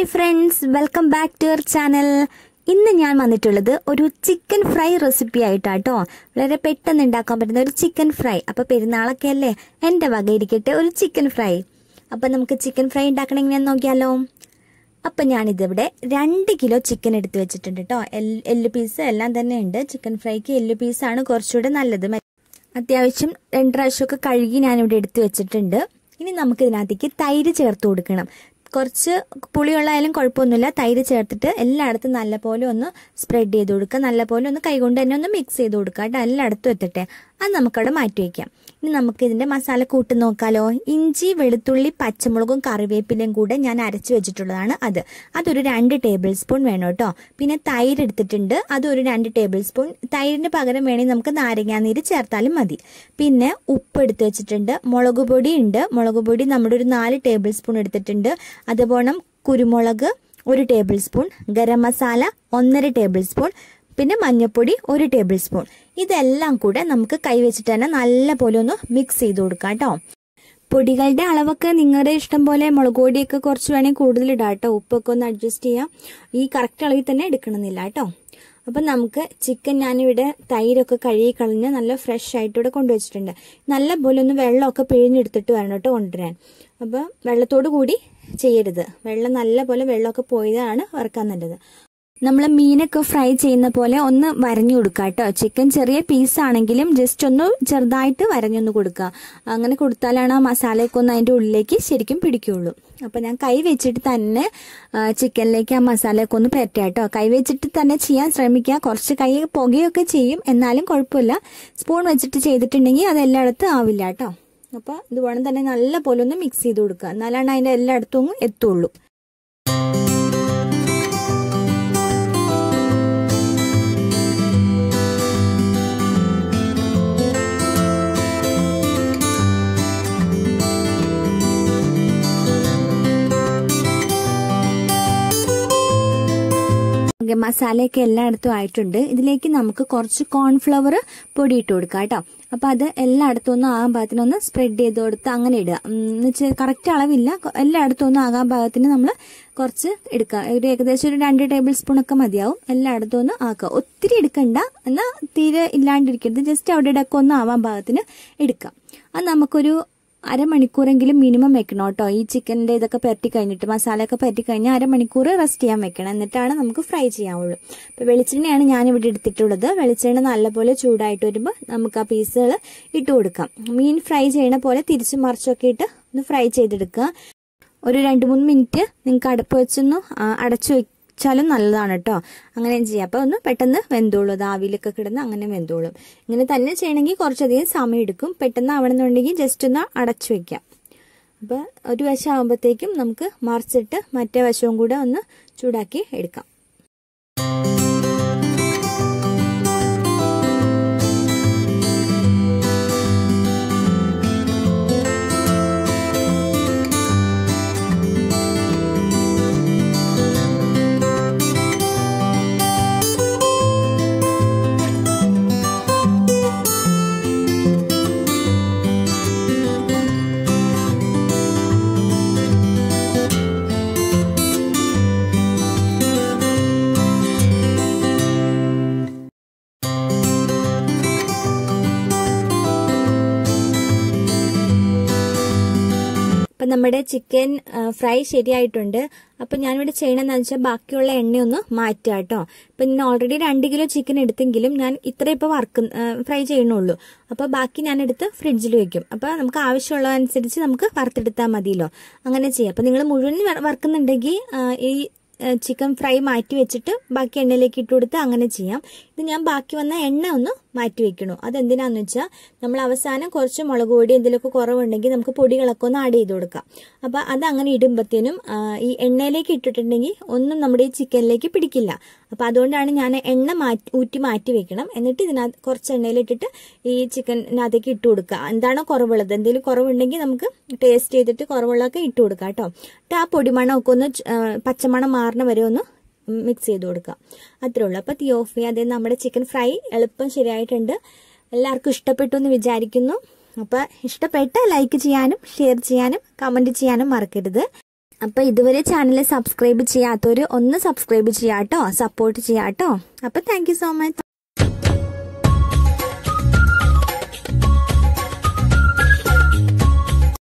Hi friends welcome back to our channel ഇന്ന് ഞാൻ വന്നിട്ടുള്ളത് ഒരു ചിക്കൻ ഫ്രൈ റെസിപ്പി ആയിട്ടാട്ടോ വളരെ പെട്ടെന്ന് ഉണ്ടാക്കാൻ പറ്റുന്ന ഒരു ചിക്കൻ ഫ്രൈ അപ്പോൾ പെരുന്നാളൊക്കെ അല്ലേ എൻ്റെ വകയിരിക്കട്ടെ ഒരു ചിക്കൻ ഫ്രൈ അപ്പോൾ നമുക്ക് ചിക്കൻ ഫ്രൈ ഉണ്ടാക്കണം എങ്ങനെ നോക്കിയാലോ അപ്പോൾ ഞാൻ ഇതിവിടെ 2 കിലോ ചിക്കൻ എടുത്തു വെച്ചിട്ടുണ്ട് ട്ടോ എല്ല് പീസ് എല്ലാം തന്നെ ഉണ്ട് ചിക്കൻ ഫ്രൈക്ക് എല്ല് പീസ് ആണ് കുറച്ചുകൂടി നല്ലത് അത്യാവശ്യം 2 പ്രാവശ്യം ഒക്കെ കഴുകി ഞാൻ ഇവിടെ എടുത്തു വെച്ചിട്ടുണ്ട് ഇനി നമുക്ക് ഇതിനകത്തേക്ക് തൈര് ചേർത്ത് കൊടുക്കണം കുറച്ച് പുളിയുള്ളായാലും കുഴപ്പമൊന്നുമില്ല തൈര് ചേർത്തിട്ട് എല്ലായിടത്തും നല്ലപോലെ ഒന്ന് സ്പ്രെഡ് ചെയ്ത് കൊടുക്കുക നല്ലപോലെ ഒന്ന് കൈകൊണ്ട് തന്നെ ഒന്ന് മിക്സ് ചെയ്ത് കൊടുക്കുക കേട്ടോ എല്ലായിടത്തും എത്തട്ടെ അത് നമുക്കവിടെ മാറ്റി വയ്ക്കാം ഇനി നമുക്ക് ഇതിൻ്റെ മസാല കൂട്ട് നോക്കാലോ ഇഞ്ചി വെളുത്തുള്ളി പച്ചമുളകും കറിവേപ്പിലയും കൂടെ ഞാൻ അരച്ച് വെച്ചിട്ടുള്ളതാണ് അതൊരു 2 ടേബിൾ സ്പൂൺ വേണം കേട്ടോ പിന്നെ തൈര് എടുത്തിട്ടുണ്ട് അതൊരു 2 ടേബിൾ സ്പൂൺ തൈരിന് പകരം വേണമെങ്കിൽ നമുക്ക് നാരങ്ങാനീര് ചേർത്താലും മതി പിന്നെ ഉപ്പ് എടുത്ത് വെച്ചിട്ടുണ്ട് മുളക് പൊടി ഉണ്ട് മുളക് പൊടി നമ്മുടെ ഒരു 4 ടേബിൾ സ്പൂൺ എടുത്തിട്ടുണ്ട് അതുപോലെ കുരുമുളക് 1 tablespoon garam masala 1.5 tablespoon പിന്നെ മഞ്ഞൾപ്പൊടി 1 ടേബിൾ സ്പൂൺ ഇതെല്ലാം കൂടെ നമുക്ക് കൈവച്ചിട്ട് തന്നെ നല്ലപോലെ ഒന്ന് മിക്സ് ചെയ്ത് കൊടുക്കാം ട്ടോ പൊടികളുടെ അളവൊക്കെ നിങ്ങളുടെ ഇഷ്ടം പോലെ മുളക് പൊടിയൊക്കെ കുറച്ച് വേണമെങ്കിൽ കൂടുതൽ ഇടാം ട്ടോ ഉപ്പൊക്കെ ഒന്ന് അഡ്ജസ്റ്റ് ചെയ്യാം ഈ കറക്റ്റ് അളവിൽ തന്നെ എടുക്കണമെന്നില്ല ട്ടോ അപ്പോൾ നമുക്ക് ചിക്കൻ ഞാനിവിടെ തൈരൊക്കെ കഴുകി കളഞ്ഞ് നല്ല ഫ്രഷ് ആയിട്ട് ഇവിടെ കൊണ്ടുവച്ചിട്ടുണ്ട് നല്ലപോലെ ഒന്ന് വെള്ളമൊക്കെ പിഴിഞ്ഞെടുത്തിട്ട് വേണം കേട്ടോ കൊണ്ടുവരാൻ അപ്പോൾ വെള്ളത്തോട് കൂടി ചെയ്യരുത് വെള്ളം നല്ലപോലെ വെള്ളമൊക്കെ പോയതാണ് വറുക്കാൻ നല്ലത് നമ്മൾ മീനൊക്കെ ഫ്രൈ ചെയ്യുന്ന പോലെ ഒന്ന് വരഞ്ഞു കൊടുക്കുക കേട്ടോ ചിക്കൻ ചെറിയ പീസാണെങ്കിലും ജസ്റ്റ് ഒന്ന് ചെറുതായിട്ട് വരഞ്ഞൊന്ന് കൊടുക്കുക അങ്ങനെ കൊടുത്താലാണ് ആ മസാലയൊക്കെ ഒന്ന് അതിൻ്റെ ഉള്ളിലേക്ക് ശരിക്കും പിടിക്കുകയുള്ളൂ അപ്പോൾ ഞാൻ കൈ വെച്ചിട്ട് തന്നെ ചിക്കനിലേക്ക് ആ മസാലയൊക്കെ ഒന്ന് പുരട്ടുക കേട്ടോ കൈ വെച്ചിട്ട് തന്നെ ചെയ്യാൻ ശ്രമിക്കുക കുറച്ച് കൈ പുകയൊക്കെ ചെയ്യും എന്നാലും കുഴപ്പമില്ല സ്പൂൺ വെച്ചിട്ട് ചെയ്തിട്ടുണ്ടെങ്കിൽ അത് എല്ലായിടത്തും ആവില്ല കേട്ടോ അപ്പോൾ ഇതുപോലെ തന്നെ നല്ല പോലെ ഒന്ന് മിക്സ് ചെയ്ത് കൊടുക്കുക എന്നാലാണ് അതിൻ്റെ എല്ലായിടത്തും എത്തുള്ളൂ മസാലയൊക്കെ എല്ലായിടത്തും ആയിട്ടുണ്ട് ഇതിലേക്ക് നമുക്ക് കുറച്ച് കോൺഫ്ലവർ പൊടി ഇട്ട് കൊടുക്കാം കേട്ടോ അപ്പോൾ അത് എല്ലായിടത്തും ഒന്ന് ആകാൻ പാകത്തിന് ഒന്ന് സ്പ്രെഡ് ചെയ്ത് കൊടുത്ത് അങ്ങനെ ഇടുക എന്ന് വെച്ചാൽ കറക്റ്റ് അളവില്ല എല്ലായിടത്തും ഒന്ന് ആകാൻ പാകത്തിന് നമ്മൾ കുറച്ച് എടുക്കുക ഒരു ഏകദേശം ഒരു 2 ടേബിൾ സ്പൂണൊക്കെ മതിയാവും എല്ലായിടത്തും ഒന്ന് ആക്കുക ഒത്തിരി എടുക്കണ്ട എന്നാൽ തീരെ ഇല്ലാണ്ടിരിക്കരുത് ജസ്റ്റ് അവിടെ ഇടയ്ക്ക് ഒന്ന് ആവാൻ പാകത്തിന് എടുക്കുക അത് നമുക്കൊരു അരമണിക്കൂറെങ്കിലും മിനിമം വെക്കണം കേട്ടോ ഈ ചിക്കൻ്റെ ഇതൊക്കെ പരട്ടി കഴിഞ്ഞിട്ട് മസാലയൊക്കെ പരട്ടി കഴിഞ്ഞാൽ അരമണിക്കൂർ റെസ്റ്റ് ചെയ്യാൻ വെക്കണം എന്നിട്ടാണ് നമുക്ക് ഫ്രൈ ചെയ്യാവുള്ളൂ അപ്പോൾ വെളിച്ചെണ്ണയാണ് ഞാനിവിടെ എടുത്തിട്ടുള്ളത് വെളിച്ചെണ്ണ നല്ലപോലെ ചൂടായിട്ട് വരുമ്പോൾ നമുക്ക് ആ പീസുകൾ ഇട്ട് കൊടുക്കാം മീൻ ഫ്രൈ ചെയ്യണ പോലെ തിരിച്ച് മറിച്ചൊക്കെ ഇട്ട് ഒന്ന് ഫ്രൈ ചെയ്തെടുക്കുക ഒരു 2-3 മിനിറ്റ് നിങ്ങൾക്ക് അടുപ്പ് വെച്ചൊന്ന് അടച്ചു വെച്ചാലും നല്ലതാണ് കേട്ടോ അങ്ങനെ ചെയ്യാം അപ്പോൾ ഒന്ന് പെട്ടെന്ന് വെന്തോളും അത് ആവിയിലൊക്കെ കിടന്ന് അങ്ങനെ വെന്തോളും ഇങ്ങനെ തന്നെ ചെയ്യണമെങ്കിൽ കുറച്ചധികം സമയം എടുക്കും പെട്ടെന്ന് ആവണമെന്നുണ്ടെങ്കിൽ ജസ്റ്റ് ഒന്ന് അടച്ചു വയ്ക്കാം അപ്പോൾ ഒരു വശം ആകുമ്പോഴത്തേക്കും നമുക്ക് മറിച്ചിട്ട് മറ്റേ വശവും കൂടെ ഒന്ന് ചൂടാക്കി എടുക്കാം അപ്പം നമ്മുടെ ചിക്കൻ ഫ്രൈ ശരിയായിട്ടുണ്ട് അപ്പം ഞാനിവിടെ ചെയ്യണമെന്ന് വെച്ചാൽ ബാക്കിയുള്ള എണ്ണയൊന്ന് മാറ്റുക കേട്ടോ അപ്പം ഞാൻ ഓൾറെഡി 2 കിലോ ചിക്കൻ എടുത്തെങ്കിലും ഞാൻ ഇത്രയും ഇപ്പോൾ ഫ്രൈ ചെയ്യണുള്ളൂ അപ്പോൾ ബാക്കി ഞാനെടുത്ത് ഫ്രിഡ്ജിൽ വെക്കും അപ്പോൾ നമുക്ക് ആവശ്യമുള്ളതനുസരിച്ച് നമുക്ക് വറുത്തെടുത്താൽ മതിയല്ലോ അങ്ങനെ ചെയ്യാം അപ്പം നിങ്ങൾ മുഴുവൻ വറുക്കുന്നുണ്ടെങ്കിൽ ഈ ചിക്കൻ ഫ്രൈ മാറ്റി വെച്ചിട്ട് ബാക്കി എണ്ണയിലേക്ക് ഇട്ട് കൊടുത്ത് അങ്ങനെ ചെയ്യാം ഇത് ഞാൻ ബാക്കി വന്ന എണ്ണ ഒന്ന് മാറ്റി വെക്കണു അതെന്തിനാന്ന് വെച്ചാൽ നമ്മൾ അവസാനം കുറച്ച് മുളക് പൊടി എന്തെങ്കിലുമൊക്കെ കുറവുണ്ടെങ്കിൽ നമുക്ക് പൊടികളൊക്കെ ഒന്ന് ആഡ് ചെയ്ത് കൊടുക്കാം അപ്പോൾ അത് അങ്ങനെ ഇടുമ്പത്തേനും ഈ എണ്ണയിലേക്ക് ഇട്ടിട്ടുണ്ടെങ്കിൽ ഒന്നും നമ്മുടെ ഈ ചിക്കനിലേക്ക് പിടിക്കില്ല അപ്പോൾ അതുകൊണ്ടാണ് ഞാൻ എണ്ണ ഊറ്റി മാറ്റി വെക്കണം എന്നിട്ട് ഇതിനകത്ത് കുറച്ച് എണ്ണയിലിട്ടിട്ട് ഈ ചിക്കനകത്തേക്ക് ഇട്ട് കൊടുക്കുക എന്താണോ കുറവുള്ളത് എന്തെങ്കിലും കുറവുണ്ടെങ്കിൽ നമുക്ക് ടേസ്റ്റ് ചെയ്തിട്ട് കുറവുള്ളതൊക്കെ ഇട്ട് കൊടുക്കാം കേട്ടോ എന്നിട്ട് ആ പൊടിമണമൊക്കെ ഒന്ന് പച്ചമണം മാറണ വരെ ഒന്ന് മിക്സ് ചെയ്ത് കൊടുക്കുക അത്രേ ഉള്ളൂ അപ്പോൾ തീ ഓഫ് ചെയ്യുക അതായത് നമ്മുടെ ചിക്കൻ ഫ്രൈ എളുപ്പം ശരിയായിട്ടുണ്ട് എല്ലാവർക്കും ഇഷ്ടപ്പെട്ടു എന്ന് വിചാരിക്കുന്നു അപ്പോൾ ഇഷ്ടപ്പെട്ട ലൈക്ക് ചെയ്യാനും ഷെയർ ചെയ്യാനും കമൻറ്റ് ചെയ്യാനും മറക്കരുത് अब इतने चैनल सब्सक्राइब सब्सक्राइब सपोर्ट। अब थैंक यू सो मच।